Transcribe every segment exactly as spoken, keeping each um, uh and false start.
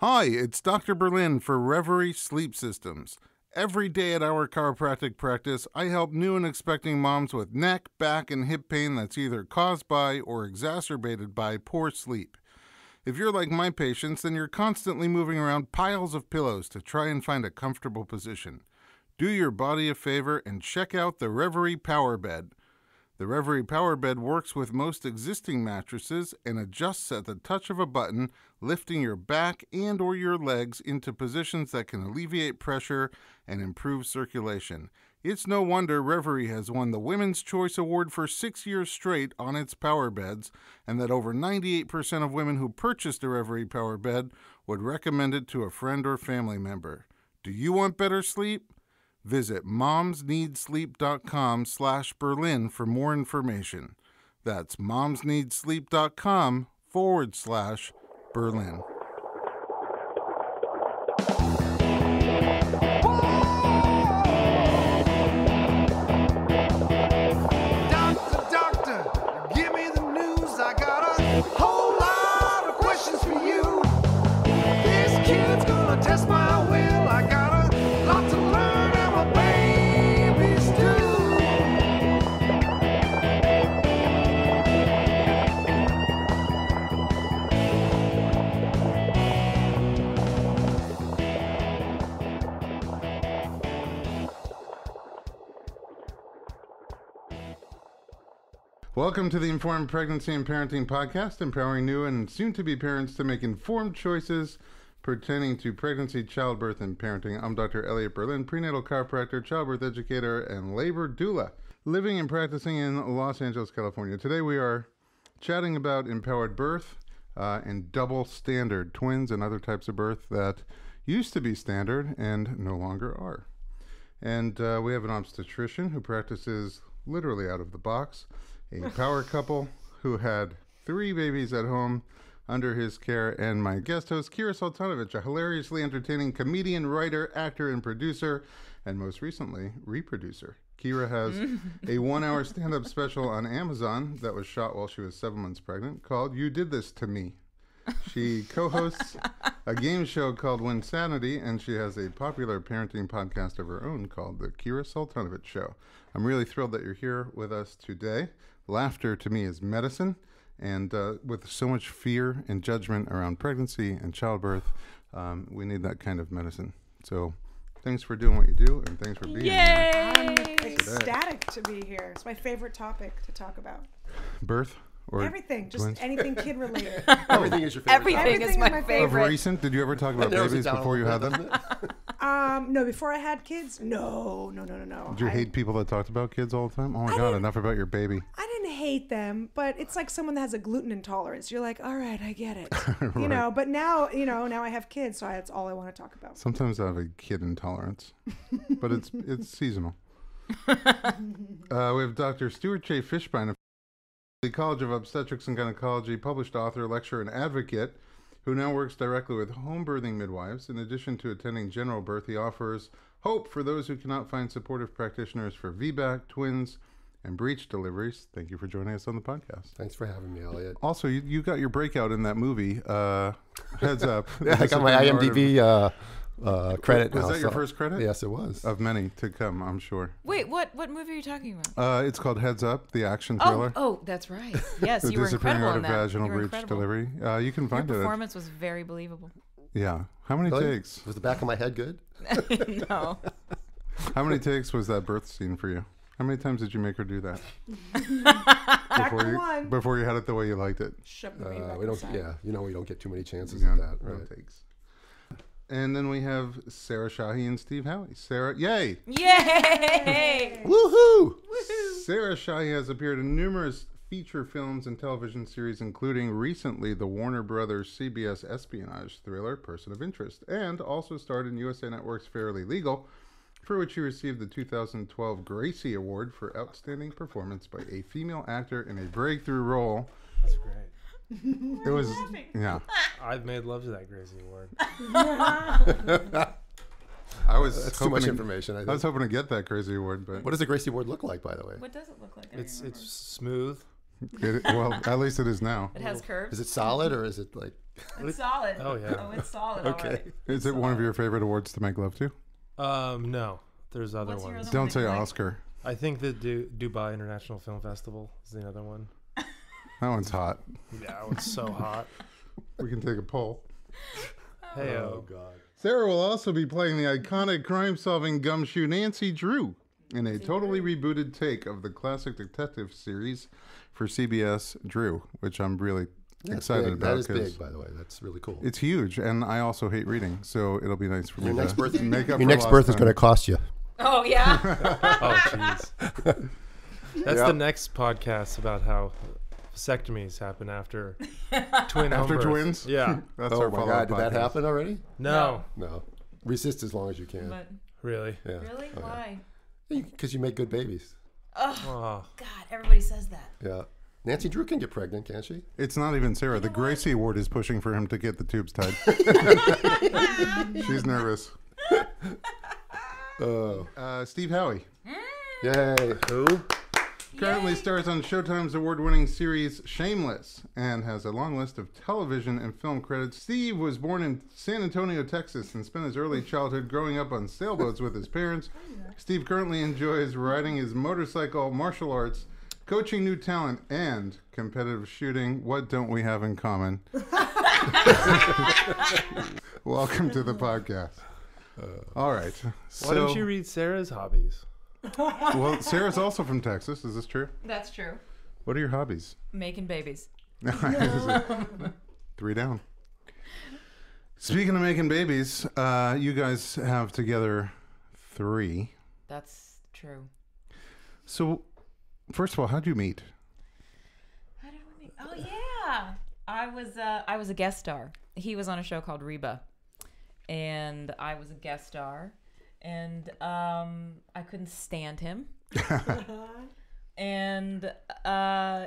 Hi, it's Doctor Berlin for Reverie Sleep Systems. Every day at our chiropractic practice, I help new and expecting moms with neck, back, and hip pain that's either caused by or exacerbated by poor sleep. If you're like my patients, then you're constantly moving around piles of pillows to try and find a comfortable position. Do your body a favor and check out the Reverie Power Bed. The Reverie Power Bed works with most existing mattresses and adjusts at the touch of a button, lifting your back and or your legs into positions that can alleviate pressure and improve circulation. It's no wonder Reverie has won the Women's Choice Award for six years straight on its power beds, and that over ninety-eight percent of women who purchased a Reverie Power Bed would recommend it to a friend or family member. Do you want better sleep? Visit moms need sleep dot com slash Berlin for more information. That's moms need sleep dot com forward slash Berlin. Doctor, doctor, give me the news. I got a whole lot of questions for you. This kid's gonna test my will. I got a lot to learn. Welcome to the Informed Pregnancy and Parenting Podcast, empowering new and soon-to-be parents to make informed choices pertaining to pregnancy, childbirth, and parenting. I'm Doctor Elliot Berlin, prenatal chiropractor, childbirth educator, and labor doula, living and practicing in Los Angeles, California. Today we are chatting about empowered birth uh, and double standard, twins and other types of birth that used to be standard and no longer are. And uh, we have an obstetrician who practices literally out of the box, a power couple who had three babies at home under his care, and my guest host, Kira Soltanovich, a hilariously entertaining comedian, writer, actor, and producer, and most recently, reproducer. Kira has a one-hour stand-up special on Amazon that was shot while she was seven months pregnant called You Did This To Me. She co-hosts a game show called Winsanity, and she has a popular parenting podcast of her own called The Kira Soltanovich Show. I'm really thrilled that you're here with us today. Laughter to me is medicine, and uh, with so much fear and judgment around pregnancy and childbirth, um, we need that kind of medicine. So thanks for doing what you do, and thanks for being Yay! Here. I'm ecstatic to be here. It's my favorite topic to talk about. Birth? Or everything, twins? Just anything kid related. Everything is your favorite. Everything, everything is my, my favorite. Of recent, did you ever talk about babies before you had them? Um, no, before I had kids, no, no, no, no, no. Did you I, hate people that talked about kids all the time? Oh my I God, enough about your baby. I didn't hate them, but it's like someone that has a gluten intolerance. You're like, all right, I get it. Right. You know, but now, you know, now I have kids, so I, that's all I want to talk about. Sometimes I have a kid intolerance, but it's it's seasonal. uh, we have Doctor Stuart J. Fishbein, the College of Obstetrics and Gynecology, published author, lecturer, and advocate, who now works directly with home birthing midwives. In addition to attending general birth, he offers hope for those who cannot find supportive practitioners for V BAC, twins, and breech deliveries. Thank you for joining us on the podcast. Thanks for having me, Elliot. Also, you, you got your breakout in that movie, uh, Heads Up. Yeah, I got my I M D B uh, uh, credit. Was now, that so. Your first credit? Yes, it was. Of many to come, I'm sure. Wait, what What movie are you talking about? Uh, it's called Heads Up, the action thriller. Oh, oh that's right. Yes, you were incredible out of that. Vaginal breech incredible. Delivery. Uh, you can find Your it. Performance was very believable. Yeah. How many really? takes? Was the back of my head good? No. How many takes was that birth scene for you? How many times did you make her do that? before, you, one. before you had it the way you liked it. Shut the uh, we don't, yeah, you know we don't get too many chances at that. No right? takes. And then we have Sarah Shahi and Steve Howey. Sarah, yay! Yay! Woohoo! Woohoo! Sarah Shahi has appeared in numerous feature films and television series, including recently the Warner Brothers C B S espionage thriller, Person of Interest, and also starred in U S A Network's Fairly Legal, for which she received the two thousand twelve Gracie Award for Outstanding Performance by a Female Actor in a Breakthrough Role. That's great. It was, laughing. yeah. I've made love to that Gracie Award. I was That's too much to, information. I, I was hoping to get that Gracie Award, but what does a Gracie Award look like, by the way? What does it look like? It's it's smooth. It, well, at least it is now. It has curves. Is it solid or is it like? It's solid. Oh, yeah. Oh, it's solid. Okay. Right. Is it solid. One of your favorite awards to make love to? Um, no. There's other What's ones. Other Don't one say Oscar. Like? I think the du Dubai International Film Festival is the other one. That one's hot. Yeah, that one's so hot. We can take a poll. Hey, oh, God. Sarah will also be playing the iconic crime-solving gumshoe Nancy Drew in a totally rebooted take of the classic detective series for C B S Drew, which I'm really That's excited big. about. That is big, by the way. That's really cool. It's huge, and I also hate reading, so it'll be nice for me. Your next birth, make up your next birth is going to cost you. Oh, yeah. Oh, jeez. That's yeah. the next podcast about how vasectomies happen after twin After birth. twins? Yeah. That's oh, our my God. Podcast. Did that happen already? No. no. No. Resist as long as you can. But really? Yeah. Really? Okay. Why? Because you make good babies. Oh, oh, God. Everybody says that. Yeah. Nancy Drew can get pregnant, can't she? It's not even Sarah. The Gracie Award is pushing for him to get the tubes tied. She's nervous. Oh. Uh, Steve Howey. Mm. Yay. Who? Currently Yay. stars on Showtime's award-winning series Shameless and has a long list of television and film credits. Steve was born in San Antonio, Texas, and spent his early childhood growing up on sailboats with his parents. Steve currently enjoys riding his motorcycle, martial arts, coaching new talent, and competitive shooting. What don't we have in common? Welcome to the podcast. Uh, All right. So, why don't you read Sarah's hobbies? Well, Sarah's also from Texas. Is this true? That's true. What are your hobbies? Making babies. Three down. Speaking of making babies, uh, you guys have together three. That's true. So, first of all, how'd you meet? How did we meet? Oh, yeah. I was, uh, I was a guest star. He was on a show called Reba, and I was a guest star. And um, I couldn't stand him. And uh,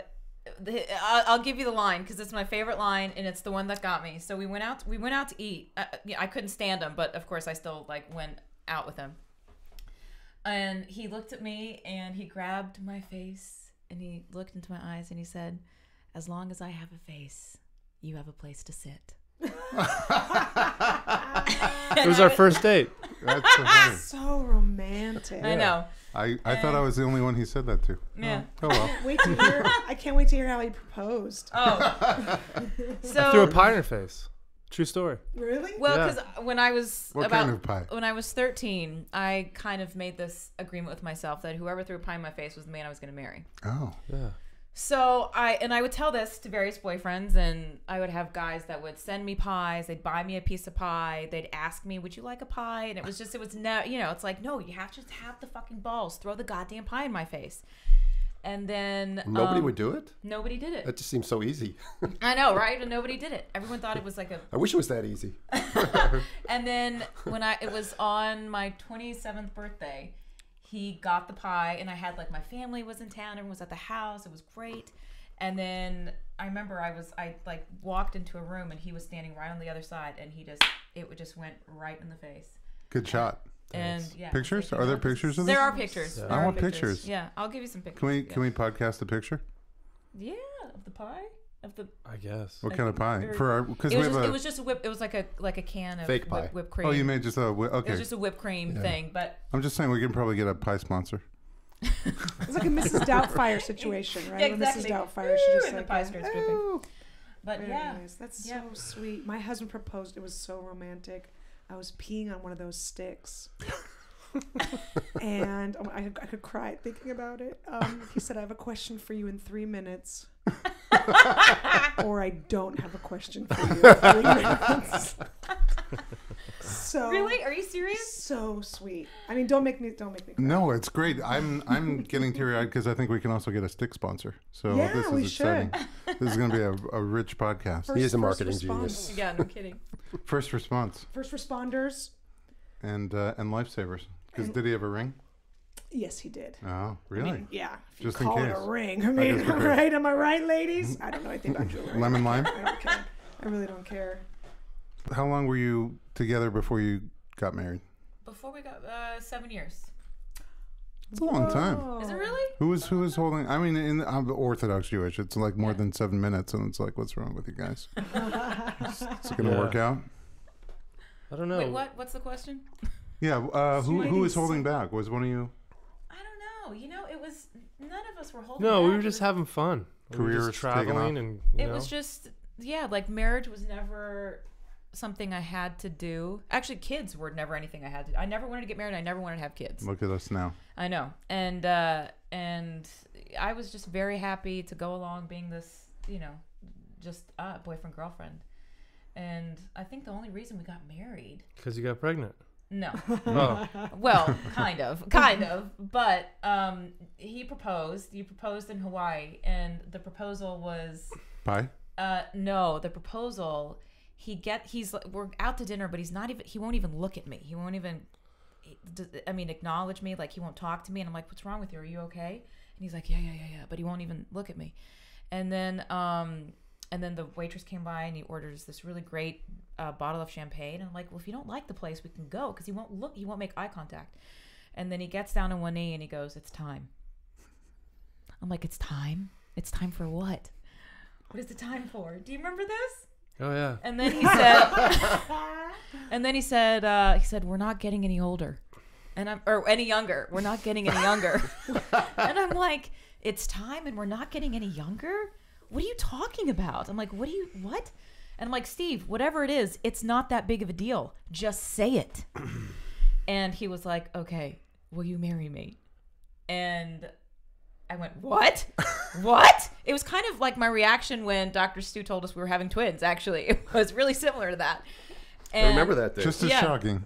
I'll give you the line because it's my favorite line, and it's the one that got me. So we went out. We went out to eat. I, I couldn't stand him, but of course I still like went out with him. And he looked at me, and he grabbed my face, and he looked into my eyes, and he said, "As long as I have a face, you have a place to sit." It was our first date. That's so, so romantic. Yeah. I know. I, I and, thought I was the only one he said that to. Yeah. Oh, oh well. I can't wait to hear, I can't wait to hear how he proposed. Oh. So, I threw a pie in her face. True story. Really? Well, because yeah. when I was what about kind of pie? When I was thirteen, I kind of made this agreement with myself that whoever threw a pie in my face was the man I was going to marry. Oh. Yeah. So I, and I would tell this to various boyfriends, and I would have guys that would send me pies. They'd buy me a piece of pie. They'd ask me, would you like a pie? And it was just, it was no, you know, it's like, no, you have to just have the fucking balls. Throw the goddamn pie in my face. And then nobody um, would do it. Nobody did it. That just seems so easy. I know, right? And nobody did it. Everyone thought it was like a, I wish it was that easy. And then when I, it was on my twenty-seventh birthday, he got the pie, and I had like my family was in town, everyone was at the house, it was great. And then I remember I was, I like walked into a room, and he was standing right on the other side, and he just, it just went right in the face. Good shot. And yeah, pictures? Are there pictures of this? There are pictures. Yeah. There I want pictures. pictures. Yeah, I'll give you some pictures. Can we, yeah. can we podcast a picture? Yeah, of the pie? Of the, I guess. What like, kind of pie? For our, because we have just, a, it was just a whip. It was like a like a can of fake pie. Whip, whipped cream. Oh, you made just a whip. Okay. It was just a whipped cream yeah. thing, but I'm just saying we can probably get a pie sponsor. It's like a Missus Doubtfire situation, right? Yeah, exactly. Missus Doubtfire, she just like, pie starts dripping. Oh. But Very yeah, nice. That's yeah. so sweet. My husband proposed. It was so romantic. I was peeing on one of those sticks. And oh, I, I could cry thinking about it. Um, he said, "I have a question for you in three minutes, or I don't have a question for you in three minutes." So really, are you serious? So sweet. I mean, don't make me, don't make me cry. No, it's great. I'm, I'm getting teary-eyed because I think we can also get a stick sponsor. So yeah, this is we exciting. Should. This is going to be a, a rich podcast. First, he is a marketing genius. Yeah, no kidding. First response. First responders. And uh, and lifesavers. Because did he have a ring? Yes, he did. Oh, really? I mean, yeah. If Just you call in case. It a ring. I mean, I right? Am I right, ladies? I don't know anything about jewelry. Lemon lime? I don't care. I really don't care. How long were you together before you got married? Before we got uh, seven years. It's a long Whoa. time. Is it really? Who is who is holding? I mean, in I'm Orthodox Jewish. It's like more yeah. than seven minutes, and it's like, what's wrong with you guys? is, is it going to yeah. work out? I don't know. Wait, what? What's the question? Yeah, uh, who who is holding back? Was one of you? I don't know. You know, it was none of us were holding. No, back. we were just having fun. Careers, we were just traveling, and you it know. was just yeah, like marriage was never something I had to do. Actually, kids were never anything I had to do. I never wanted to get married. I never wanted to have kids. Look at us now. I know. And uh, and I was just very happy to go along being this, you know, just uh, boyfriend, girlfriend. And I think the only reason we got married... Because you got pregnant. No. Oh. Well, kind of. Kind of. But um, he proposed. You proposed in Hawaii. And the proposal was... Pie? Uh, no. The proposal... He get he's we're out to dinner, but he's not even. He won't even look at me. He won't even. I mean, acknowledge me. Like he won't talk to me. And I'm like, "What's wrong with you? Are you okay?" And he's like, "Yeah, yeah, yeah, yeah." But he won't even look at me. And then, um, and then the waitress came by and he orders this really great uh, bottle of champagne. And I'm like, "Well, if you don't like the place, we can go," because he won't look. He won't make eye contact. And then he gets down on one knee and he goes, "It's time." I'm like, "It's time? It's time for what? What is the time for? Do you remember this?" Oh yeah. And then he said, and then he said, uh, he said, "We're not getting any older," and I'm or any younger. We're not getting any younger. And I'm like, "It's time, and we're not getting any younger. What are you talking about?" I'm like, "What do you what?" And I'm like, "Steve, whatever it is, it's not that big of a deal. Just say it." And he was like, "Okay, will you marry me?" And I went, "What? What?" It was kind of like my reaction when Doctor Stu told us we were having twins, actually. It was really similar to that. And I remember that day. Just as yeah. shocking.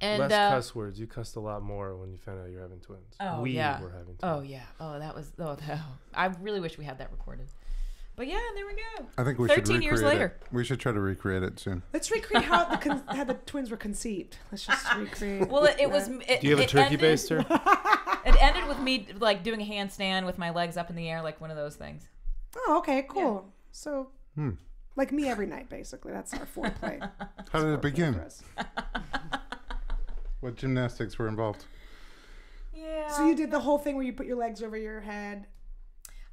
And, Less uh, cuss words. You cussed a lot more when you found out you were having twins. Oh, we yeah. were having twins. Oh, yeah. Oh, that was... Oh, that, I really wish we had that recorded. But yeah, there we go. I think we should recreate years later. It. We should try to recreate it soon. Let's recreate how the con how the twins were conceived. Let's just recreate. Well, it, it was. It, Do you have a turkey ended, baster? It ended with me like doing a handstand with my legs up in the air, like one of those things. Oh, okay, cool. Yeah. So, hmm. like me every night, basically. That's our foreplay. How did it begin? What gymnastics were involved? Yeah. So you did the whole thing where you put your legs over your head.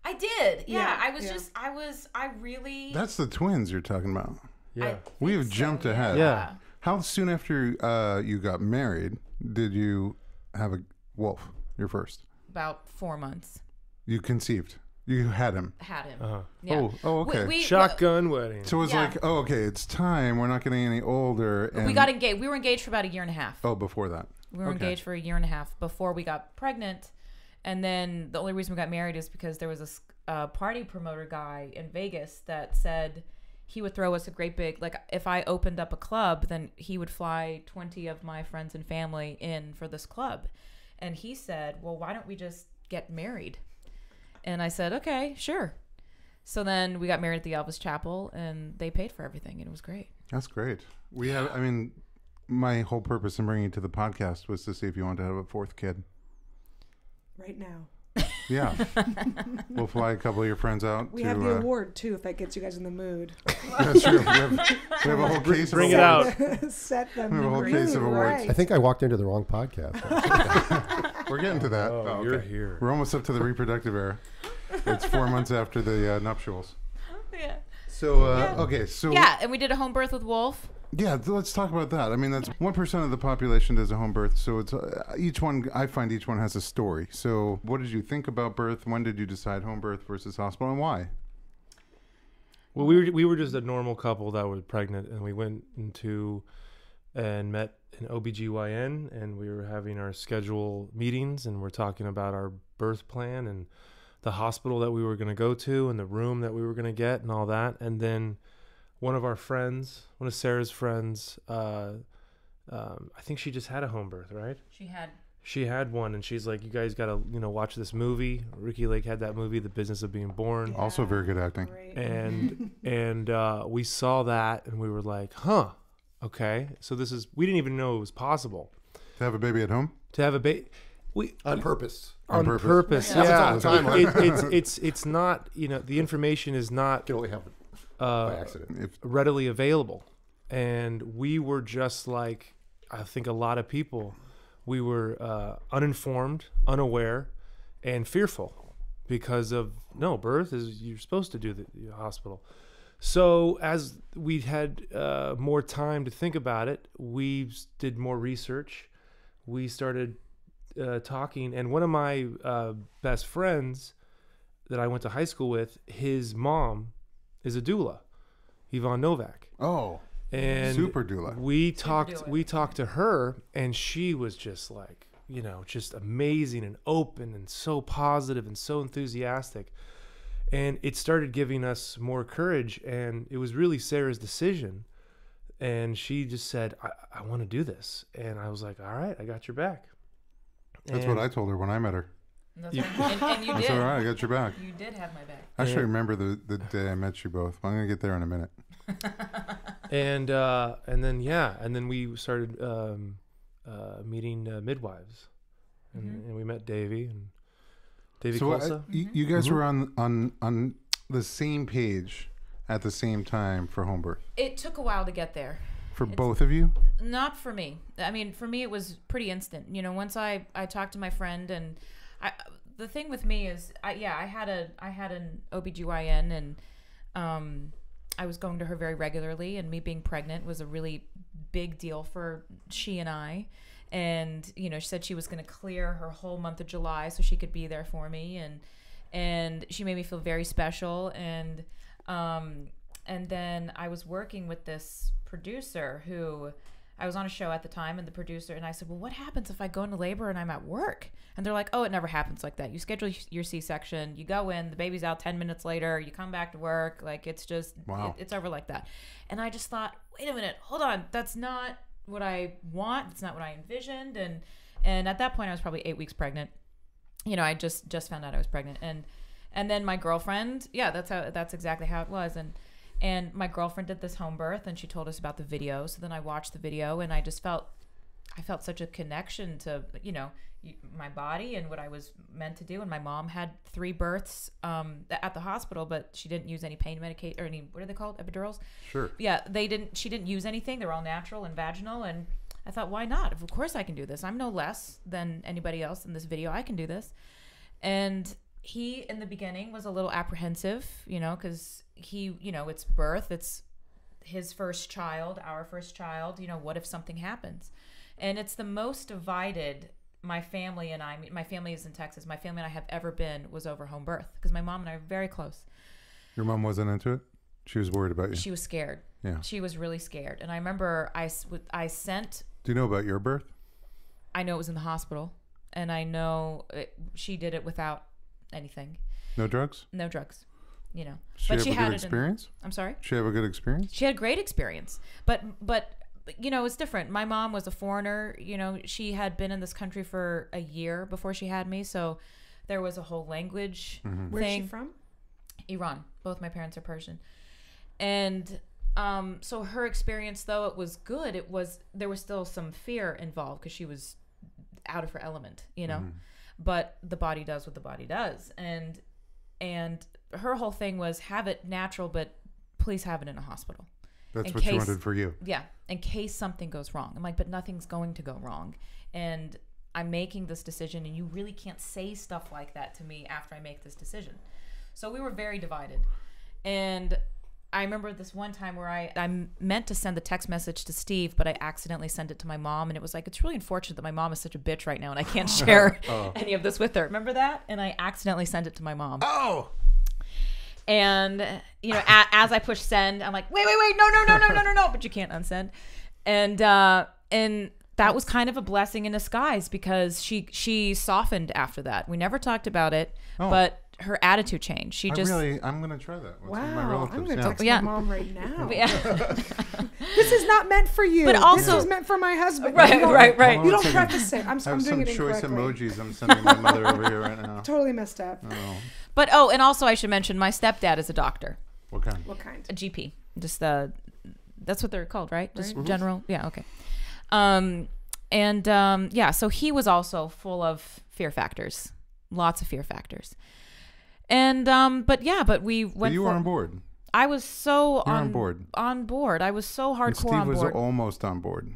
I did. Yeah, yeah I was yeah. just, I was, I really. That's the twins you're talking about. Yeah. We have so, jumped ahead. Yeah. yeah. How soon after uh, you got married did you have a Wolf, your first? About four months. You conceived. You had him. Had him. Uh-huh. yeah. Oh, oh, okay. We, we, Shotgun we, wedding. So it was yeah. like, oh, okay, it's time. We're not getting any older. And we got engaged. We were engaged for about a year and a half. Oh, before that. We were okay. engaged for a year and a half before we got pregnant. And then the only reason we got married is because there was this uh, party promoter guy in Vegas that said he would throw us a great big, like if I opened up a club, then he would fly twenty of my friends and family in for this club. And he said, well, why don't we just get married? And I said, okay, sure. So then we got married at the Elvis Chapel and they paid for everything and it was great. That's great. We have, I mean, my whole purpose in bringing you to the podcast was to see if you wanted to have a fourth kid. Right now. Yeah. We'll fly a couple of your friends out. We to, have the uh, award, too, if that gets you guys in the mood. That's true. We have, we have a whole case Bring of awards. Bring it out. Set them we have a whole case of awards. Right. I think I walked into the wrong podcast. We're getting to that. Oh, oh, okay. You're here. We're almost up to the reproductive era. It's four months after the uh, nuptials. Yeah. So, uh, yeah. okay. So yeah, and we did a home birth with Wolf. Yeah, let's talk about that. I mean, that's one percent of the population does a home birth. So it's uh, each one, I find each one has a story. So what did you think about birth? When did you decide home birth versus hospital and why? Well, we were, we were just a normal couple that was pregnant and we went into and met an O B G Y N and we were having our schedule meetings and we're talking about our birth plan and the hospital that we were going to go to and the room that we were going to get and all that. And then one of our friends, one of Sarah's friends, uh, um, I think she just had a home birth, right? She had. She had one, and she's like, "You guys gotta, you know, watch this movie." Ricky Lake had that movie, The Business of Being Born. Yeah. Also, very good acting. Great. And and uh, we saw that, and we were like, "Huh, okay." So this is we didn't even know it was possible to have a baby at home. To have a baby, we on purpose. On, on purpose, purpose. yeah. yeah. It, it, it's it's it's not you know the information is not. Can only happen. Uh, by accident. Readily available. And we were just like, I think a lot of people we were uh, uninformed, unaware, and fearful because of, no, birth is, you're supposed to do the, the hospital. So as we had uh, more time to think about it, we did more research. We started uh, talking, and one of my uh, best friends that I went to high school with, his mom is a doula, Yvonne Novak. Oh, and super doula. We talked, doula. we talked to her, and she was just like, you know, just amazing and open and so positive and so enthusiastic. And it started giving us more courage, and it was really Sarah's decision. And she just said, I, I want to do this. And I was like, all right, I got your back. That's and what I told her when I met her. That's, you, and, and you that's did. all right, I got your back. You did have my back. I should remember the, the day I met you both. I'm going to get there in a minute. and uh, and then, yeah, and then we started um, uh, meeting uh, midwives. And, mm-hmm. and we met Davey and David Khalsa. So mm-hmm. you, you guys mm-hmm. were on, on, on the same page at the same time for home birth. It took a while to get there. For it's, both of you? Not for me. I mean, for me, it was pretty instant. You know, once I, I talked to my friend, and I, the thing with me is, I, yeah, I had a I had an O B G Y N, and um, I was going to her very regularly, and me being pregnant was a really big deal for she and I. And, you know, she said she was going to clear her whole month of July so she could be there for me. And, and she made me feel very special. And, um, and then I was working with this producer who I was on a show at the time, and the producer and I said, well, what happens if I go into labor and I'm at work? And they're like, oh, it never happens like that. You schedule your C-section, you go in, the baby's out ten minutes later, you come back to work. Like, it's just, wow. it, it's over like that. And I just thought, wait a minute, hold on. That's not what I want. It's not what I envisioned. And, and at that point I was probably eight weeks pregnant. You know, I just, just found out I was pregnant. And, and then my girlfriend, yeah, that's how, that's exactly how it was. And, and my girlfriend did this home birth, and she told us about the video. So then I watched the video, and I just felt, I felt such a connection to, you know, my body and what I was meant to do. And my mom had three births um, at the hospital, but she didn't use any pain medication or any, what are they called? Epidurals? Sure. Yeah, they didn't, she didn't use anything. They were all natural and vaginal. And I thought, why not? Of course I can do this. I'm no less than anybody else in this video. I can do this. And he, in the beginning, was a little apprehensive, you know, because he, you know, it's birth. It's his first child, our first child. You know, what if something happens? And it's the most divided my family and I, my family is in Texas, my family and I have ever been was over home birth, because my mom and I are very close. Your mom wasn't into it? She was worried about you? She was scared. Yeah. She was really scared. And I remember I, I sent... Do you know about your birth? I know it was in the hospital. And I know it, she did it without anything. No drugs? No drugs. You know. She but have she a had good experience? In, I'm sorry? She had a good experience? She had a great experience. But... but you know, it's different. My mom was a foreigner. You know, she had been in this country for a year before she had me. So there was a whole language mm-hmm. thing. Where's she from? Iran. Both my parents are Persian. And um, so her experience, though it was good, it was there was still some fear involved because she was out of her element, you know. Mm-hmm. But the body does what the body does. And, and her whole thing was have it natural, but please have it in a hospital. That's in what case, you wanted for you. Yeah. In case something goes wrong. I'm like, but nothing's going to go wrong. And I'm making this decision, and you really can't say stuff like that to me after I make this decision. So we were very divided. And I remember this one time where I, I meant to send the text message to Steve, but I accidentally sent it to my mom. And it was like, it's really unfortunate that my mom is such a bitch right now, and I can't share oh. any of this with her. Remember that? And I accidentally sent it to my mom. Oh! And, you know, a, as I push send, I'm like, wait, wait, wait, no, no, no, no, no, no, no. But you can't unsend. And, uh, and that was kind of a blessing in disguise, because she, she softened after that. We never talked about it, oh. but her attitude changed. She I just, really, I'm going to try that. With wow. My relatives. I'm going to yeah. text yeah. my mom right now. This is not meant for you. But also, this is meant for my husband. Right, you right, right. You don't preface it. I'm, I'm doing it incorrectly. I have some choice emojis I'm sending my mother over here right now. Totally messed up. Oh. But, oh, and also I should mention my stepdad is a doctor. What kind? What kind? A G P. Just, uh, that's what they're called, right? Just right. general. Yeah, okay. Um, and, um, yeah, so he was also full of fear factors. Lots of fear factors. And, um, but, yeah, but we went but you for, were on board. I was so on, on board. On board. I was so hardcore and Steve on board. Steve was almost on board.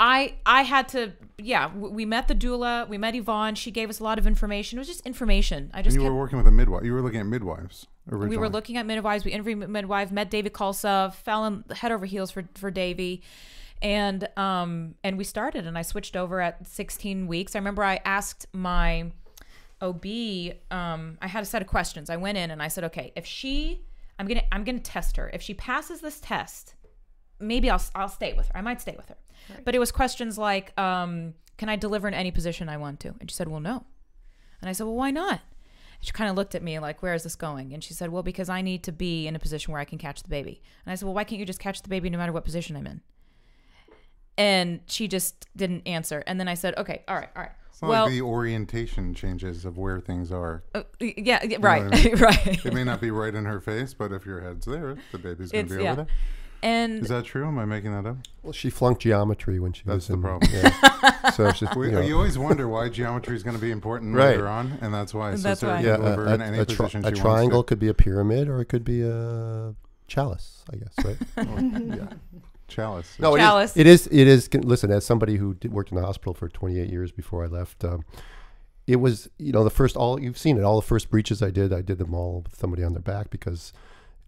I I had to, yeah, we met the doula. We met Yvonne. She gave us a lot of information. It was just information. I just and you kept, were working with a midwife. You were looking at midwives originally. We were looking at midwives. We interviewed a midwife, met David Khalsa, fell in head over heels for, for Davey. And, um, and we started, and I switched over at sixteen weeks. I remember I asked my O B, um, I had a set of questions. I went in and I said, okay, if she, I'm going to, I'm going to test her. If she passes this test, maybe I'll, I'll stay with her. I might stay with her. Right. But it was questions like, um, can I deliver in any position I want to? And she said, well, no. And I said, well, why not? And she kind of looked at me like, where is this going? And she said, well, because I need to be in a position where I can catch the baby. And I said, well, why can't you just catch the baby no matter what position I'm in? And she just didn't answer. And then I said, okay, all right, all right. It's not well, like the orientation changes of where things are. Uh, yeah, yeah, right, you know what I mean? Right. It may not be right in her face, but if your head's there, the baby's going to be yeah. over there. And is that true? Am I making that up? Well, she flunked geometry when she that's was in. That's the problem. Yeah. So she, you, know. You always wonder why geometry is going to be important right. later on, and that's why. So that's why. Yeah, a, a, in any a, tri she a triangle wants could be a pyramid, or it could be a chalice, I guess, right? Or, yeah. Chalice. No, Chalice. It is, it is. It is. Listen, as somebody who did, worked in the hospital for twenty-eight years before I left, um, it was, you know, the first, all, you've seen it, all the first breaches I did, I did them all with somebody on their back because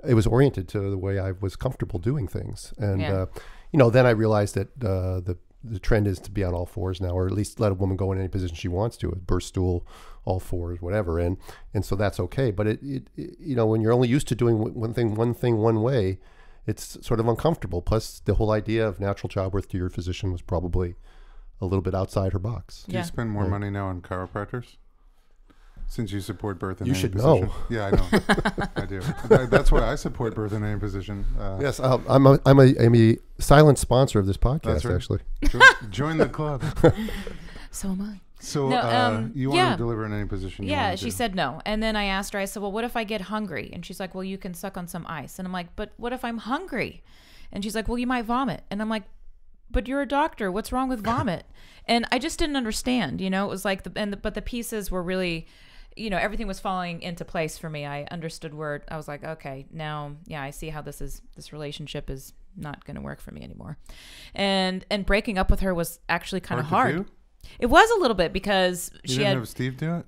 it was oriented to the way I was comfortable doing things. And, yeah. uh, you know, then I realized that uh, the, the trend is to be on all fours now, or at least let a woman go in any position she wants to, a birth stool, all fours, whatever. And, and so that's okay. But, it, it, it you know, when you're only used to doing one thing, one thing, one way, it's sort of uncomfortable. Plus, the whole idea of natural childbirth to your physician was probably a little bit outside her box. Do yeah. you spend more right. money now on chiropractors? Since you support birth in you any position. You should know. Yeah, I know. I do. That's why I support birth in any position. Uh, yes, I'll, I'm, a, I'm, a, I'm a silent sponsor of this podcast, that's right. actually. Jo join the club. So am I. So no, uh, um, you want yeah. to deliver in any position you yeah, want to she do. Said no. And then I asked her, I said, well, what if I get hungry? And she's like, well, you can suck on some ice. And I'm like, but what if I'm hungry? And she's like, well, you might vomit. And I'm like, but you're a doctor. What's wrong with vomit? And I just didn't understand, you know, it was like, the, and the, but the pieces were really, you know, everything was falling into place for me. I understood where, I was like, okay, now, yeah, I see how this is, this relationship is not going to work for me anymore. And, and breaking up with her was actually kind of hard. hard. It was a little bit because you she didn't had, have Steve do it.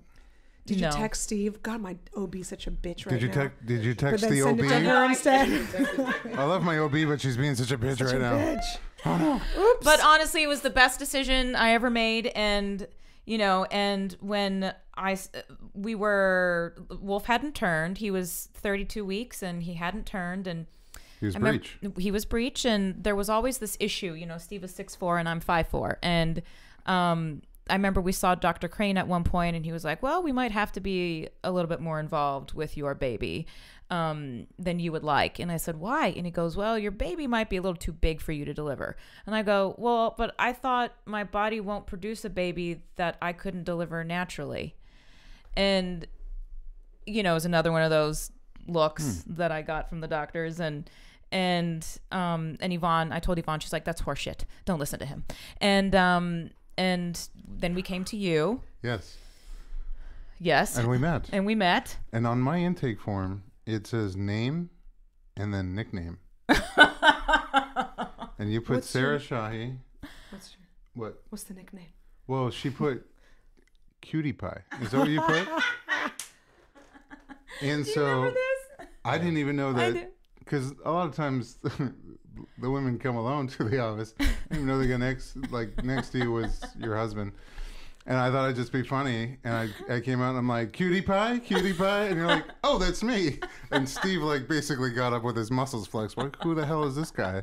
Did no. you text Steve? God, my O B such a bitch right did you now. Did you text but then the send O B? It to her instead. I love my O B, but she's being such a bitch such right a now. Bitch. Oh, no. Oops. But honestly, it was the best decision I ever made, and you know, and when I we were Wolf hadn't turned. He was thirty-two weeks, and he hadn't turned, and. He was breech. He was breech, and there was always this issue. You know, Steve is six foot four, and I'm five foot four, and um, I remember we saw Doctor Crane at one point, and he was like, "Well, we might have to be a little bit more involved with your baby um, than you would like." And I said, "Why?" And he goes, "Well, your baby might be a little too big for you to deliver." And I go, "Well, but I thought my body won't produce a baby that I couldn't deliver naturally." And you know, it was another one of those looks hmm. that I got from the doctors. And and um and Yvonne, I told Yvonne, she's like, that's horseshit, don't listen to him. And um and then we came to you. Yes. Yes. And we met. And we met. And on my intake form, it says name and then nickname. And you put What's Sarah your... Shahi. What's your... What? What's the nickname? Well, she put Cutie Pie. Is that what you put? And do you so remember this? I didn't even know that, because a lot of times the women come alone to the office. I didn't even know the guy next, like next to you was your husband, and I thought I'd just be funny. And I, I came out and I'm like, "Cutie Pie, Cutie Pie," and you're like, "Oh, that's me." And Steve like basically got up with his muscles flexed. Like, who the hell is this guy?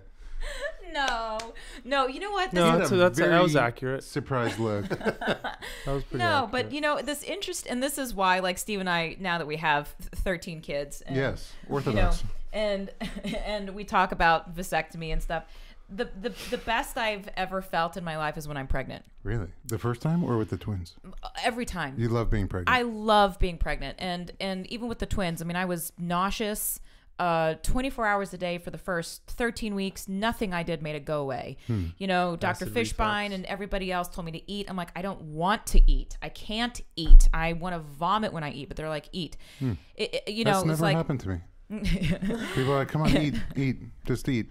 No, no. You know what? This no, that's, a, that's a, that was accurate. Surprise look. That was pretty. No, accurate. But you know this interest, and this is why, like Steve and I, now that we have thirteen kids. And, yes, orthodox. You know, and and we talk about vasectomy and stuff. The the the best I've ever felt in my life is when I'm pregnant. Really, the first time or with the twins? Every time. You love being pregnant. I love being pregnant, and and even with the twins. I mean, I was nauseous. Uh, twenty-four hours a day for the first thirteen weeks. Nothing I did made it go away. Hmm. You know, Doctor Fishbein and everybody else told me to eat. I'm like, I don't want to eat. I can't eat. I want to vomit when I eat, but they're like, eat. Hmm. It, it, you That's know, never it's like, happened to me. People are like, come on, eat, eat, just eat.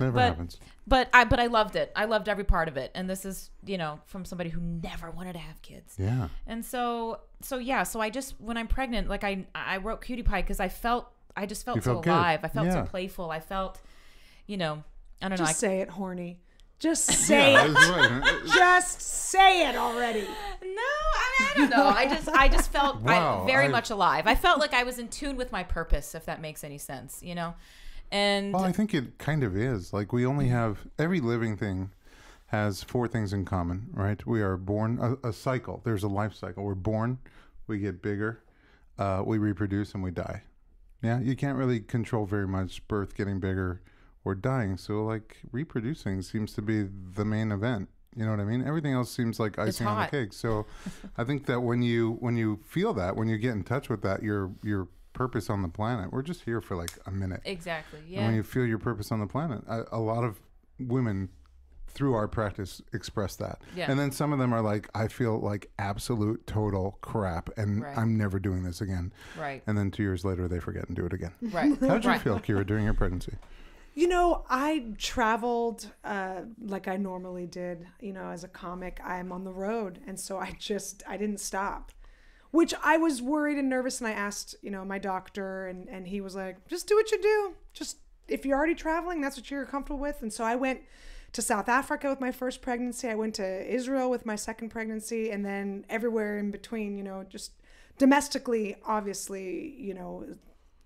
Never but, happens. But I but I loved it. I loved every part of it. And this is, you know, from somebody who never wanted to have kids. Yeah. And so so yeah, so I just when I'm pregnant, like I I wrote Cutie Pie because I felt I just felt, felt so alive. Good. I felt yeah. so playful. I felt, you know, I don't just know. Just say it, horny. Just say yeah, it. Right. Just say it already. No, I, I don't know. I just I just felt wow, I, very I, much alive. I felt like I was in tune with my purpose, if that makes any sense, you know. And well, I think it kind of is. Like we only have, every living thing has four things in common, right? We are born, a, a cycle. There's a life cycle. We're born, we get bigger, uh, we reproduce, and we die. Yeah, you can't really control very much birth getting bigger or dying. So like reproducing seems to be the main event. You know what I mean? Everything else seems like icing on the cake. So I think that when you when you feel that, when you get in touch with that, you're you're purpose on the planet. We're just here for like a minute. Exactly. Yeah. And when you feel your purpose on the planet, a, a lot of women through our practice express that. Yeah. And then some of them are like, I feel like absolute total crap and right. I'm never doing this again. Right. And then two years later they forget and do it again. Right. How did you right. feel, Kira, during your pregnancy? You know, I traveled uh, like I normally did, you know, as a comic. I'm on the road. And so I just, I didn't stop. Which I was worried and nervous, and I asked, you know, my doctor, and, and he was like, just do what you do. Just, if you're already traveling, that's what you're comfortable with. And so I went to South Africa with my first pregnancy. I went to Israel with my second pregnancy, and then everywhere in between, you know, just domestically, obviously, you know,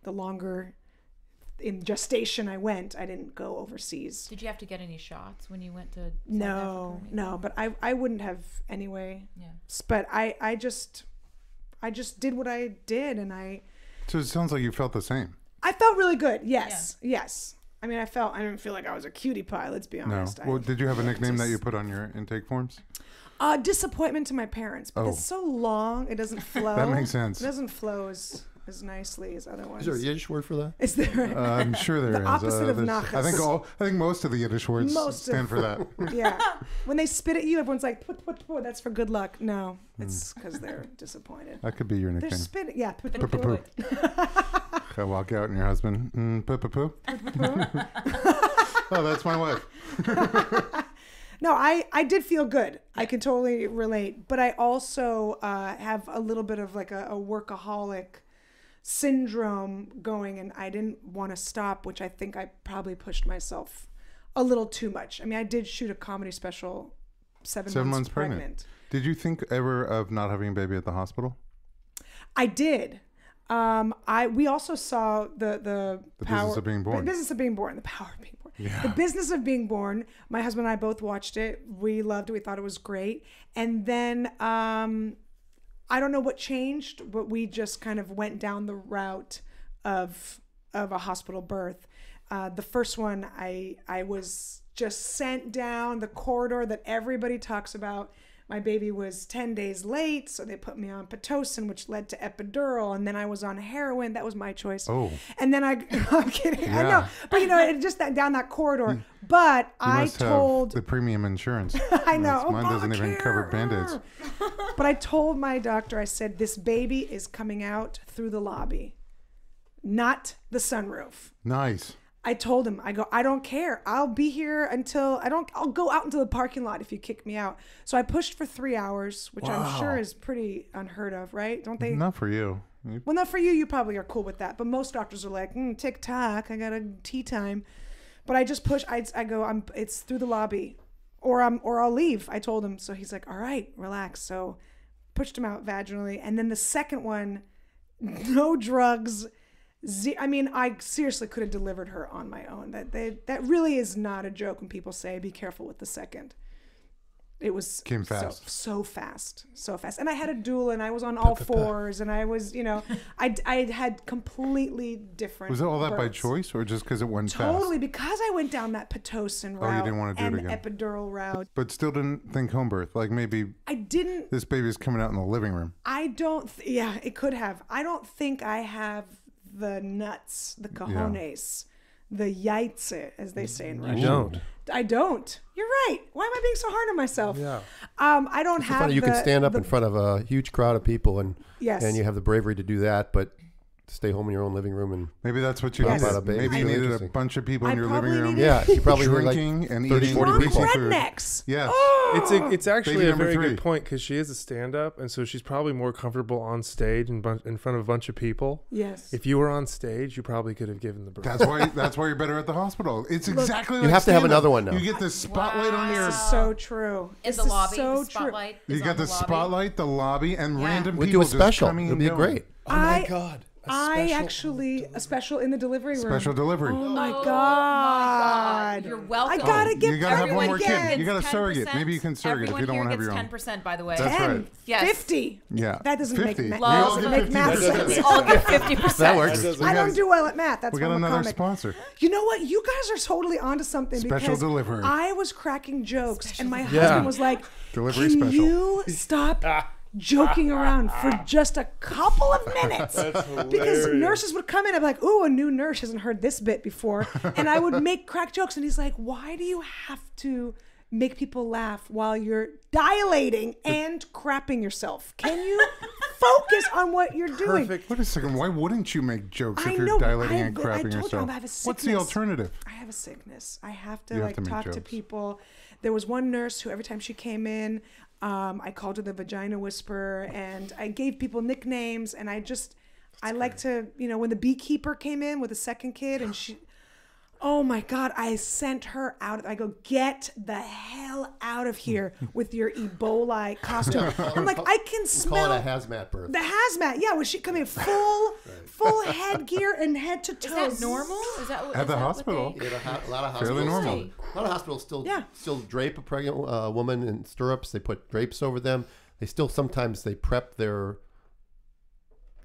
the longer in gestation I went, I didn't go overseas. Did you have to get any shots when you went to South No, Africa no, but I, I wouldn't have anyway. Yeah. But I, I just... I just did what I did, and I. So it sounds like you felt the same. I felt really good. Yes, yeah. yes. I mean, I felt. I didn't feel like I was a cutie pie. Let's be honest. No. Well, I, did you have a nickname just, that you put on your intake forms? Uh, disappointment to my parents, but oh. it's so long, it doesn't flow. That makes sense. It doesn't flow as as nicely as other ones. Is there a Yiddish word for that? Is there? A, uh, I'm sure there the is. The opposite uh, of nachas. I think all. I think most of the Yiddish words most stand of, for that. Yeah. When they spit at you, everyone's like, put, put, put, that's for good luck. No, it's because they're disappointed. That could be your nickname. They're spitting. Yeah. Put, put, put, put. I walk out and your husband, mm, poo, poo, poo. Oh, that's my wife. No, I, I did feel good. I can totally relate. But I also uh, have a little bit of like a, a workaholic syndrome going, and I didn't want to stop, which I think I probably pushed myself a little too much. I mean, I did shoot a comedy special seven, seven months, months pregnant. pregnant. Did you think ever of not having a baby at the hospital? I did. Um, I we also saw the the, the power, business of being born. The business of being born. The power of being born. Yeah. The business of being born. My husband and I both watched it. We loved it. We thought it was great. And then um, I don't know what changed, but we just kind of went down the route of of a hospital birth. Uh, the first one, I I was just sent down the corridor that everybody talks about. My baby was ten days late, so they put me on Pitocin, which led to epidural, and then I was on heroin. That was my choice. Oh. And then I, I'm kidding. Yeah. I know. But, you know, it just that down that corridor. But you I must told. Have the premium insurance. I know. That's, mine doesn't even cover Band-Aids. But I told my doctor, I said, this baby is coming out through the lobby, not the sunroof. Nice. I told him, I go, I don't care. I'll be here until I don't, I'll go out into the parking lot if you kick me out. So I pushed for three hours, which wow. I'm sure is pretty unheard of, right? Don't they? Not for you. Well, not for you. You probably are cool with that. But most doctors are like, mm, tick tock. I got a tea time. But I just push. I, I go, I'm, it's through the lobby or I'm, or I'll leave. I told him. So he's like, all right, relax. So pushed him out vaginally. And then the second one, no drugs. I mean, I seriously could have delivered her on my own. That they, that really is not a joke when people say, be careful with the second. It was Came fast. So, so fast, so fast. And I had a doula and I was on all pa, pa, pa. fours and I was, you know, I, I had completely different Was it all that births. By choice or just because it went totally fast? Totally, because I went down that Pitocin route oh, you didn't want to do and it again. Epidural route. But still didn't think home birth, like maybe I didn't. This baby's coming out in the living room. I don't, th yeah, it could have. I don't think I have the nuts, the cojones, yeah. the yaitse, as they say in Russian. I don't. I don't. You're right. Why am I being so hard on myself? Yeah. Um, I don't it's have. Funny. The, you can stand up the, in front of a huge crowd of people, and yes, and you have the bravery to do that. But stay home in your own living room and maybe that's what you yes. needed. Maybe it's you really needed a bunch of people I in your living room. Yeah, you probably drinking like and eating forty people. Rednecks. Yeah, oh. it's a, it's actually Baby a very three. good point because she is a stand-up, and so she's probably more comfortable on stage and in, in front of a bunch of people. Yes. If you were on stage, you probably could have given the birth. That's why. That's why you're better at the hospital. It's Look, exactly. You like have to have another one now. You get the spotlight wow. on your. This is so true. In the lobby, so spotlight. You got the spotlight, the lobby, and random people just coming. It'll be great. Oh my I, God. I actually, a special in the delivery room. Special delivery. Oh my, oh God. my God. You're welcome. I got to give you gotta everyone have one more kid. You got to surrogate. Maybe you can surrogate everyone if you don't want to have your own. ten percent by the way. That's ten right. Yes. fifty Yeah. That doesn't fifty make, ma doesn't make math sense. We all get fifty percent. That works. That I don't do well at math. That's we got another comic. sponsor. You know what? You guys are totally onto something special because delivery. I was cracking jokes special and my yeah. husband was like, delivery can special. you stop joking around for just a couple of minutes because nurses would come in and be like, ooh, a new nurse hasn't heard this bit before. And I would make crack jokes. And he's like, why do you have to make people laugh while you're dilating and crapping yourself? Can you focus on what you're Perfect. doing? Perfect. Wait a second. Why wouldn't you make jokes I if you're know, dilating I, and crapping I told yourself? You, I have a sickness. What's the alternative? I have a sickness. I have to you like have to talk jokes. to people. There was one nurse who every time she came in, Um, I called her the vagina whisperer, and I gave people nicknames, and I just, That's I great. like to, you know, when the beekeeper came in with a second kid, and she, oh my God, I sent her out. I go, get the hell out of here with your Ebola costume. I'm like, I can smell it. A hazmat birth. The hazmat, yeah, when she come in full, right. full headgear and head to toe. Is that normal? Is that what, at is the that hospital? They... Yeah, a lot of hospitals. Fairly normal. Still, a lot of hospitals still yeah. still drape a pregnant uh, woman in stirrups. They put drapes over them. They still sometimes they prep their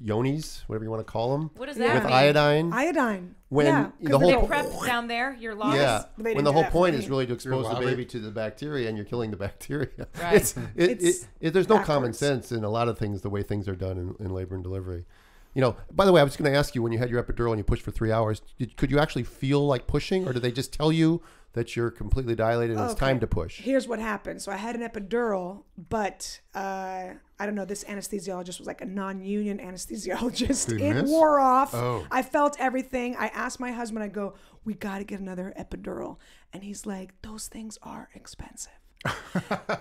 yonis, whatever you want to call them. What does that with mean? iodine. Iodine. When yeah, the whole they prep down there, you're lost. Yeah. When the whole point is really to expose the baby to the bacteria, and you're killing the bacteria. Right. It's, it, it's it, it, there's no backwards. common sense in a lot of things, the way things are done in, in labor and delivery. You know, by the way, I was going to ask you, when you had your epidural and you pushed for three hours, did, could you actually feel like pushing, or did they just tell you that you're completely dilated and okay. it's time to push? Here's what happened. So I had an epidural, but uh, I don't know, this anesthesiologist was like a non-union anesthesiologist. Did it miss? wore off. Oh. I felt everything. I asked my husband, I go, we got to get another epidural. And he's like, those things are expensive.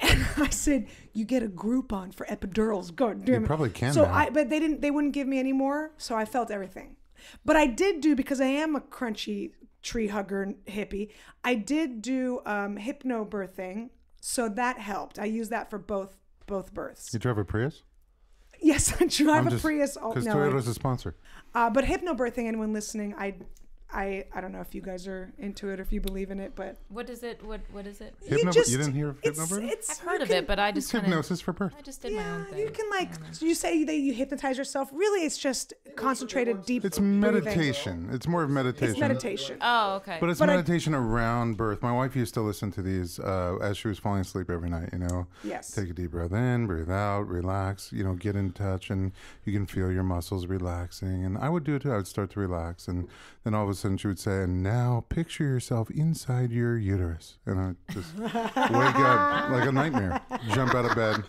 And I said, you get a Groupon for epidurals. Go do it. You probably can. So now. I, but they didn't, they wouldn't give me any more. So I felt everything. But I did do, because I am a crunchy tree hugger and hippie, I did do um, hypnobirthing. So that helped. I used that for both both births. Did you have a Prius? Yes, I drive I'm just, a Prius. Because oh, no, Toyota's I, a sponsor. Uh, but hypnobirthing, anyone listening, I... I, I don't know if you guys are into it or if you believe in it, but what is it? What what is it? Hypno you, just, you didn't hear of hypnobirthing? I've heard can, of it, but I just kinda, hypnosis for birth. I just did yeah, my own thing. You can like you say that you hypnotize yourself. Really, it's just concentrated deep. It's meditation. Breathing. It's more of meditation. It's meditation. Oh, okay. But it's but meditation I, around birth. My wife used to listen to these uh, as she was falling asleep every night. You know. Yes. Take a deep breath in, breathe out, relax. You know, get in touch, and you can feel your muscles relaxing. And I would do it too. I would start to relax, and then all of a and she would say, and now picture yourself inside your uterus. And I just wake up like a nightmare, jump out of bed.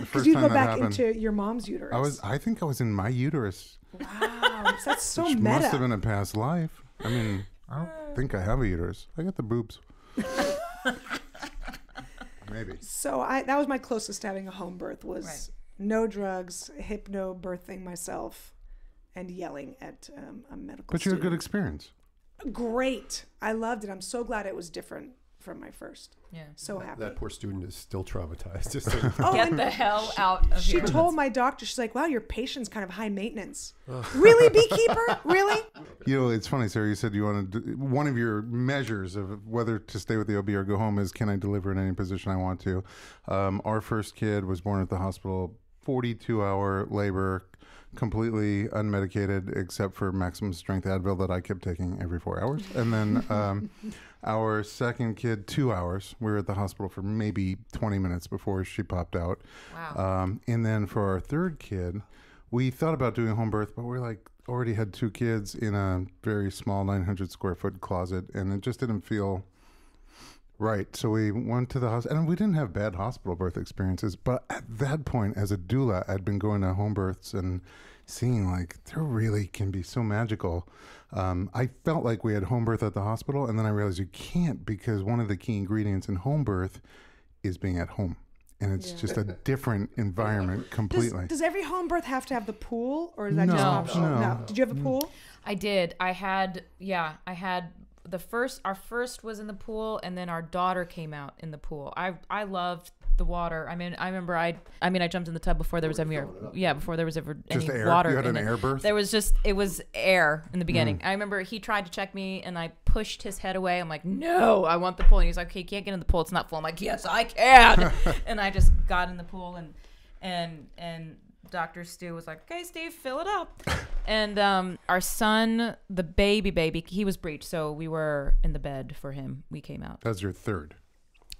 Because you go back happened, into your mom's uterus. I was, I think I was in my uterus. Wow, that's so which meta. Must have been a past life. I mean, I don't think I have a uterus. I got the boobs. Maybe. So I, that was my closest to having a home birth was right. no drugs, hypno birthing myself. And yelling at um, a medical But student. You had a good experience. Great. I loved it. I'm so glad it was different from my first. Yeah. So happy. That poor student is still traumatized. Oh, get the hell she, out of she here. She told my doctor, she's like, wow, your patient's kind of high maintenance. Oh. Really, beekeeper? Really? You know, it's funny, Sarah, you said you wanted to, one of your measures of whether to stay with the O B or go home is, can I deliver in any position I want to? Um, our first kid was born at the hospital, forty-two hour labor, completely unmedicated except for maximum strength Advil that I kept taking every four hours. And then um, our second kid, two hours. We were at the hospital for maybe twenty minutes before she popped out. Wow. Um, and then for our third kid, we thought about doing home birth, but we we're like already had two kids in a very small nine hundred square foot closet, and it just didn't feel right. So we went to the hospital, and we didn't have bad hospital birth experiences, but at that point, as a doula, I'd been going to home births and seeing like there really can be so magical. Um, I felt like we had home birth at the hospital, and then I realized you can't, because one of the key ingredients in home birth is being at home. And it's yeah. just a different environment completely. Does, does every home birth have to have the pool, or is that no, just optional? No. No. Did you have a pool? I did. I had, yeah, I had the first, our first was in the pool, and then our daughter came out in the pool. I I loved the water. I mean, I remember I, I mean, I jumped in the tub before there was ever, yeah, before there was ever just any air. water. You had an it. air birth? There was just, it was air in the beginning. Mm. I remember he tried to check me, and I pushed his head away. I'm like, no, I want the pool. And he's like, okay, you can't get in the pool. It's not full. I'm like, yes, I can. And I just got in the pool, and, and, and Doctor Stu was like, okay, Steve, fill it up. And um, our son, the baby baby, he was breech. So we were in the bed for him. We came out. That was your third.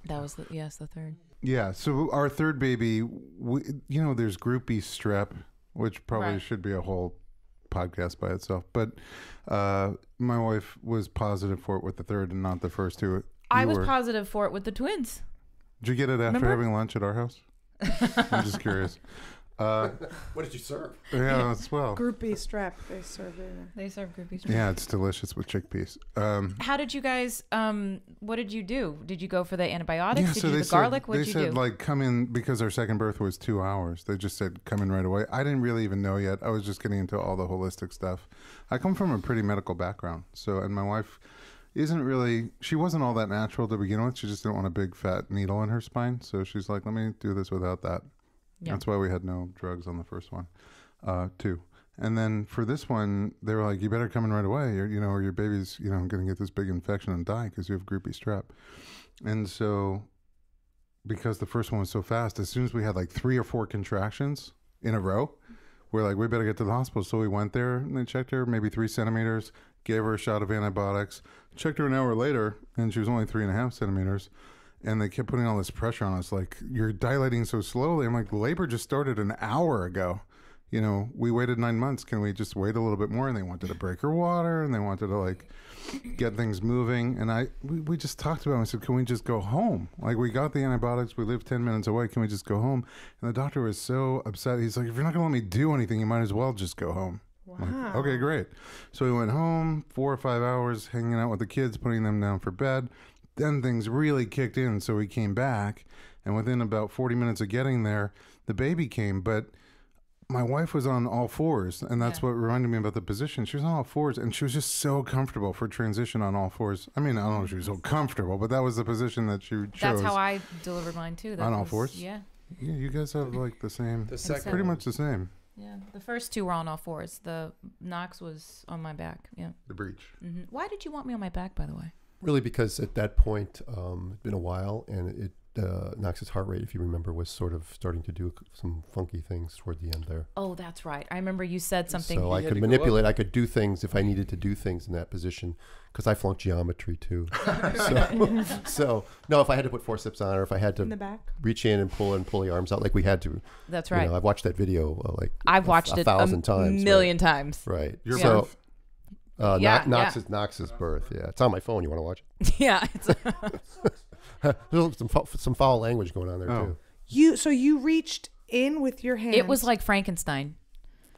That was, the, yes, the third. Yeah, so our third baby, we, you know, there's Group B strep, which probably right. should be a whole podcast by itself. But uh, my wife was positive for it with the third and not the first two. I you was were. positive for it with the twins. Did you get it after Remember? having lunch at our house? I'm just curious. Uh, what did you serve? Yeah, that's well. Group B strep, they serve it. They serve Group B strep. Yeah, it's delicious with chickpeas. Um, How did you guys? Um, what did you do? Did you go for the antibiotics? Yeah, did so you do the said, garlic? What did you do? They said like come in, because our second birth was two hours. They just said come in right away. I didn't really even know yet. I was just getting into all the holistic stuff. I come from a pretty medical background, so and my wife isn't really. She wasn't all that natural to begin with. She just didn't want a big fat needle in her spine, so she's like, let me do this without that. Yeah. That's why we had no drugs on the first one, uh, too. And then for this one, they were like, you better come in right away. You're, you know, or your baby's, you know, going to get this big infection and die because you have Group B strep. And so because the first one was so fast, as soon as we had like three or four contractions in a row, we're like, we better get to the hospital. So we went there and they checked her, maybe three centimeters, gave her a shot of antibiotics, checked her an hour later, and she was only three and a half centimeters. And they kept putting all this pressure on us, like, you're dilating so slowly. I'm like, labor just started an hour ago. You know, we waited nine months. Can we just wait a little bit more? And they wanted to break her water, and they wanted to, like, get things moving. And I, we, we just talked about it. I said, can we just go home? Like, we got the antibiotics. We live ten minutes away. Can we just go home? And the doctor was so upset. He's like, if you're not going to let me do anything, you might as well just go home. Wow. Like, okay, great. So we went home, four or five hours, hanging out with the kids, putting them down for bed. Then things really kicked in, so we came back, and within about forty minutes of getting there, the baby came, but my wife was on all fours, and that's yeah. what reminded me about the position. She was on all fours, and she was just so comfortable for transition on all fours. I mean, I don't know if she was so comfortable, but that was the position that she chose. That's how I delivered mine, too. That on was, all fours? Yeah. Yeah, you guys have, like, the same. The second. Pretty much the same. Yeah, the first two were on all fours. The Knox was on my back, yeah. The breech. Mm-hmm. Why did you want me on my back, by the way? Really, because at that point, um, it's been a while, and it uh, Knox's heart rate, if you remember, was sort of starting to do some funky things toward the end there. Oh, that's right. I remember you said something. So I could manipulate. I could do things if I needed to do things in that position, because I flunked geometry too. so, so no, if I had to put forceps on, or if I had to in the back. reach in and pull and pull the arms out like we had to. That's right. You know, I've watched that video uh, like I've a, watched a it thousand a times, million right? times. Right. Your so, birth. Uh, yeah, Knox's yeah. Knox's birth. Yeah, it's on my phone. You want to watch it? Yeah, it's some fo some foul language going on there oh. too. You so you reached in with your hand. It was like Frankenstein.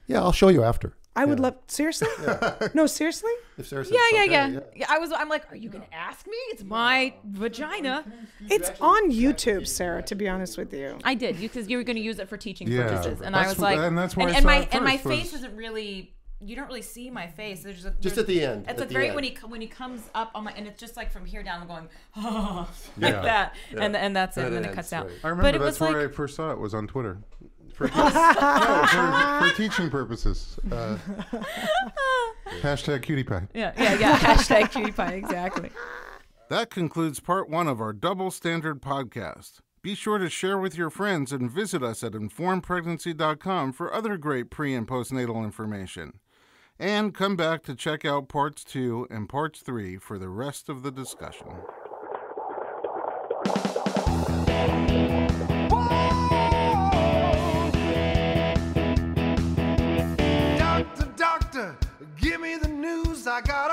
Yeah, I'll show you after. I yeah. would love seriously. Yeah. No, seriously. If Sarah said yeah, yeah, yeah, yeah, yeah. I was. I'm like, are you gonna ask me? It's my yeah. vagina. It's on YouTube, Sarah. To be honest with you, I did because you were gonna use it for teaching yeah. purposes, and that's I was like, and that's why and, I and my first, and my face was... isn't really. You don't really see my face. There's a, there's, just at the end. It's at a very end. when he when he comes up on my and it's just like from here down. I'm going oh, yeah. like that, yeah. and and that's that it. And then it cuts out. I remember but that's where like, I first saw it was on Twitter, for, no, for, for teaching purposes. Uh, hashtag cutie pie. Yeah, yeah, yeah. Hashtag cutie pie. Exactly. That concludes part one of our Double Standard podcast. Be sure to share with your friends and visit us at informed pregnancy dot com for other great pre and postnatal information. And come back to check out parts two and parts three for the rest of the discussion. Whoa! Doctor, doctor, give me the news. I got